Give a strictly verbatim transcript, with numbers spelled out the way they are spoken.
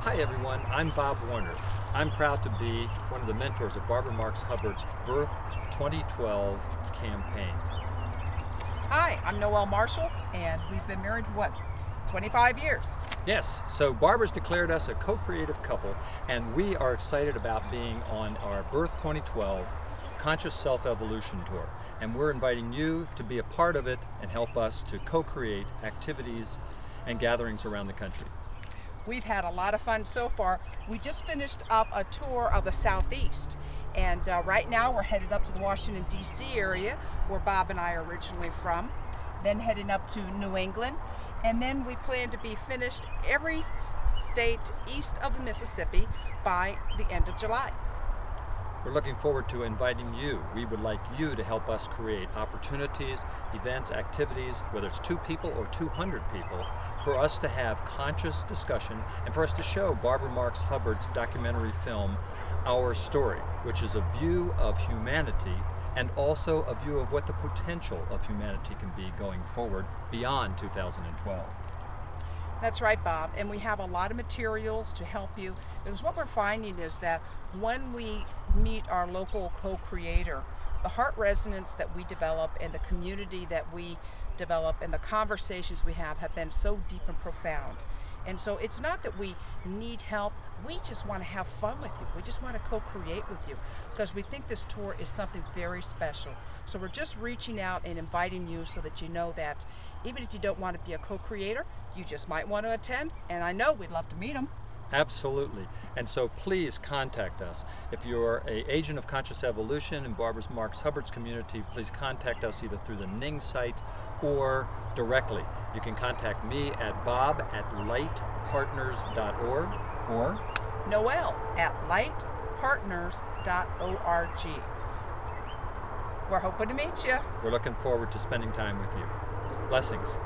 Hi everyone, I'm Bob Warner. I'm proud to be one of the mentors of Barbara Marx Hubbard's Birth twenty twelve campaign. Hi, I'm Noel Marshall, and we've been married for what, twenty-five years? Yes, so Barbara's declared us a co-creative couple, and we are excited about being on our Birth twenty twelve Conscious Self Evolution Tour, and we're inviting you to be a part of it and help us to co-create activities and gatherings around the country. We've had a lot of fun so far. We just finished up a tour of the Southeast, and uh, right now we're headed up to the Washington D C area where Bob and I are originally from, then heading up to New England, and then we plan to be finished every state east of the Mississippi by the end of July. We're looking forward to inviting you. We would like you to help us create opportunities, events, activities, whether it's two people or two hundred people, for us to have conscious discussion and for us to show Barbara Marx Hubbard's documentary film, Our Story, which is a view of humanity and also a view of what the potential of humanity can be going forward beyond two thousand twelve. That's right, Bob, and we have a lot of materials to help you, because what we're finding is that when we meet our local co-creator, the heart resonance that we develop and the community that we develop and the conversations we have have been so deep and profound. And so it's not that we need help, we just want to have fun with you. We just want to co-create with you, because we think this tour is something very special. So we're just reaching out and inviting you so that you know that even if you don't want to be a co-creator, you just might want to attend, and I know we'd love to meet them. Absolutely. And so please contact us. If you're an agent of Conscious Evolution in Barbara Marx Hubbard's community, please contact us either through the Ning site or directly. You can contact me at bob at light partners dot org or Noel at light partners dot org. We're hoping to meet you. We're looking forward to spending time with you. Blessings.